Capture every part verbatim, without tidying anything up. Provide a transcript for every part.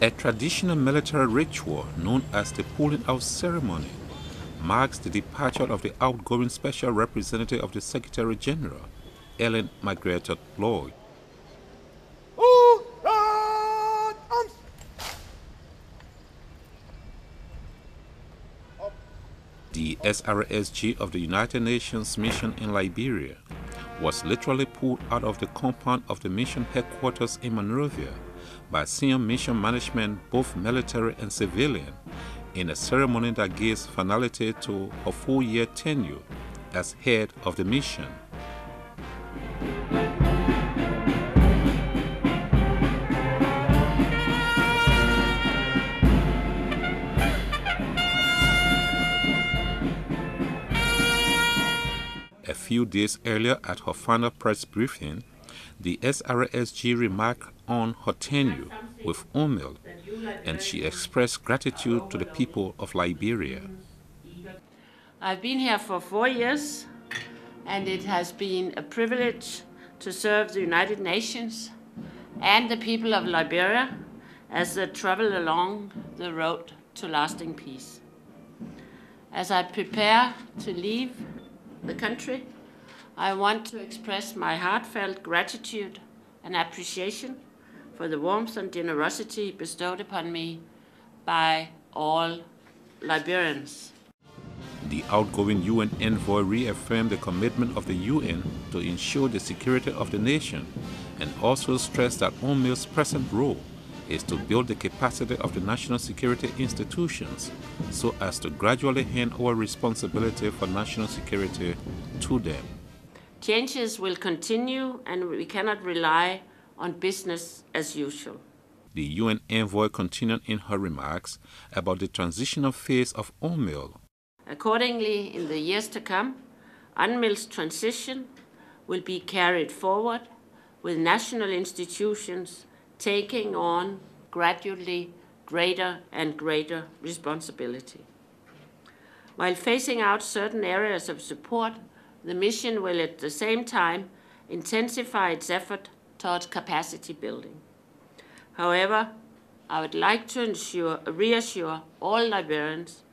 A traditional military ritual known as the pulling out ceremony marks the departure of the outgoing special representative of the Secretary General, Ellen Margrethe Løj. The S R S G of the United Nations mission in Liberia was literally pulled out of the compound of the mission headquarters in Monrovia by senior mission management, both military and civilian, in a ceremony that gives finality to her four-year tenure as head of the mission. A few days earlier, at her final press briefing, the S R S G remarked on her tenure with U N M I L, and she expressed gratitude to the people of Liberia. I've been here for four years, and it has been a privilege to serve the United Nations and the people of Liberia as they travel along the road to lasting peace. As I prepare to leave the country, I want to express my heartfelt gratitude and appreciation for the warmth and generosity bestowed upon me by all Liberians. The outgoing U N envoy reaffirmed the commitment of the U N to ensure the security of the nation, and also stressed that U N M I L's present role is to build the capacity of the national security institutions so as to gradually hand over responsibility for national security to them. Changes will continue, and we cannot rely on business as usual. The U N envoy continued in her remarks about the transitional phase of U N M I L. Accordingly, in the years to come, U N M I L's transition will be carried forward with national institutions taking on gradually greater and greater responsibility. While phasing out certain areas of support, the mission will at the same time intensify its effort towards capacity building. However, I would like to ensure, reassure all Liberians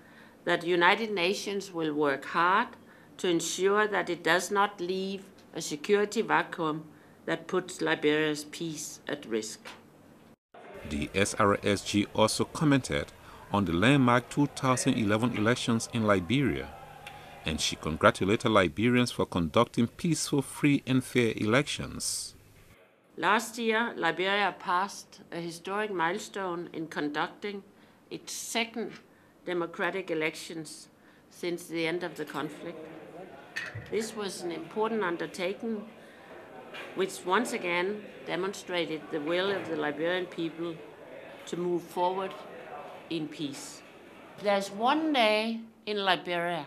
that the United Nations will work hard to ensure that it does not leave a security vacuum that puts Liberia's peace at risk. The S R S G also commented on the landmark two thousand eleven elections in Liberia, and she congratulated Liberians for conducting peaceful, free and fair elections. Last year, Liberia passed a historic milestone in conducting its second democratic elections since the end of the conflict. This was an important undertaking which once again demonstrated the will of the Liberian people to move forward in peace. There's one day in Liberia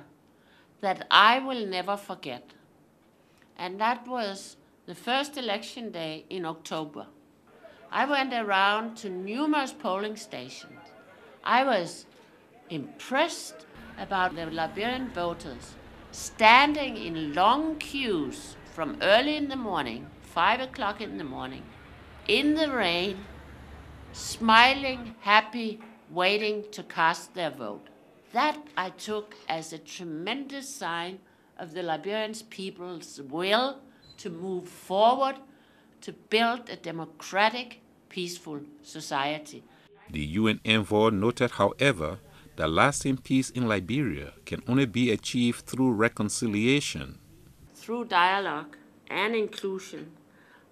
that I will never forget, and that was the first election day in October. I went around to numerous polling stations. I was impressed about the Liberian voters standing in long queues from early in the morning, five o'clock in the morning, in the rain, smiling, happy, waiting to cast their vote. That I took as a tremendous sign of the Liberian people's will to move forward to build a democratic, peaceful society. The U N envoy noted, however, that lasting peace in Liberia can only be achieved through reconciliation. Through dialogue and inclusion,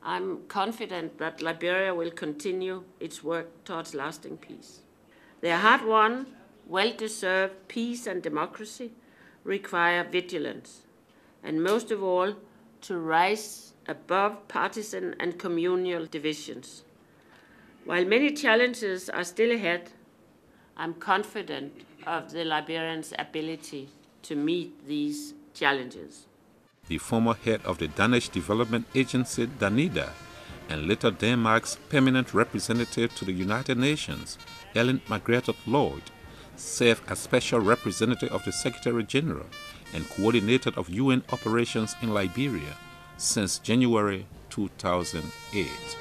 I'm confident that Liberia will continue its work towards lasting peace. Their hard-won, well-deserved peace and democracy require vigilance, and most of all, to rise above partisan and communal divisions. While many challenges are still ahead, I'm confident of the Liberians' ability to meet these challenges. The former head of the Danish development agency Danida, and later Denmark's permanent representative to the United Nations, Ellen Margrethe Løj, served as special representative of the Secretary General and coordinator of U N operations in Liberia since January two thousand eight.